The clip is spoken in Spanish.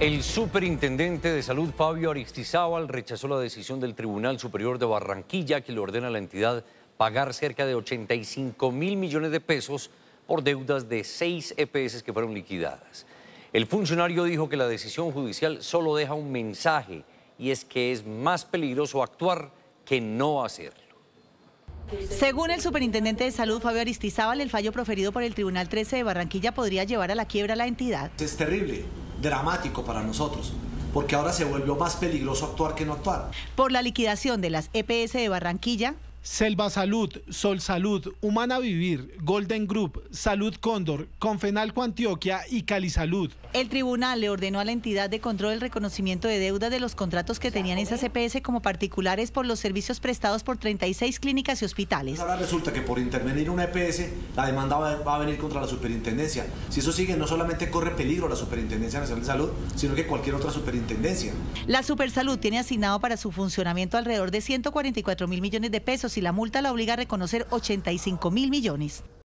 El superintendente de Salud, Fabio Aristizábal, rechazó la decisión del Tribunal Superior de Barranquilla que le ordena a la entidad pagar cerca de 85.000 millones de pesos por deudas de 6 EPS que fueron liquidadas. El funcionario dijo que la decisión judicial solo deja un mensaje, y es que es más peligroso actuar que no hacerlo. Según el superintendente de Salud, Fabio Aristizábal, el fallo proferido por el Tribunal 13 de Barranquilla podría llevar a la quiebra a la entidad. Es terrible, dramático para nosotros, porque ahora se volvió más peligroso actuar que no actuar. Por la liquidación de las EPS de Barranquilla, Selva Salud, Sol Salud, Humana Vivir, Golden Group, Salud Cóndor, Confenalco Antioquia y Cali Salud. El tribunal le ordenó a la entidad de control el reconocimiento de deuda de los contratos que tenían esas EPS como particulares por los servicios prestados por 36 clínicas y hospitales. Ahora resulta que por intervenir una EPS, la demanda va a venir contra la superintendencia. Si eso sigue, no solamente corre peligro la Superintendencia Nacional de Salud, sino que cualquier otra superintendencia. La Supersalud tiene asignado para su funcionamiento alrededor de 144.000 millones de pesos, y la multa la obliga a reconocer 85.000 millones.